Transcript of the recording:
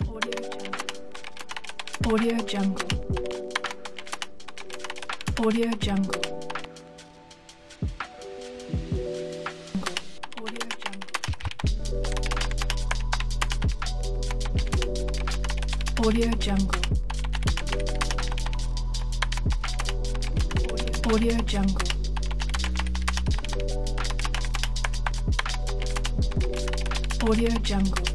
AudioJungle. AudioJungle. AudioJungle. AudioJungle. AudioJungle.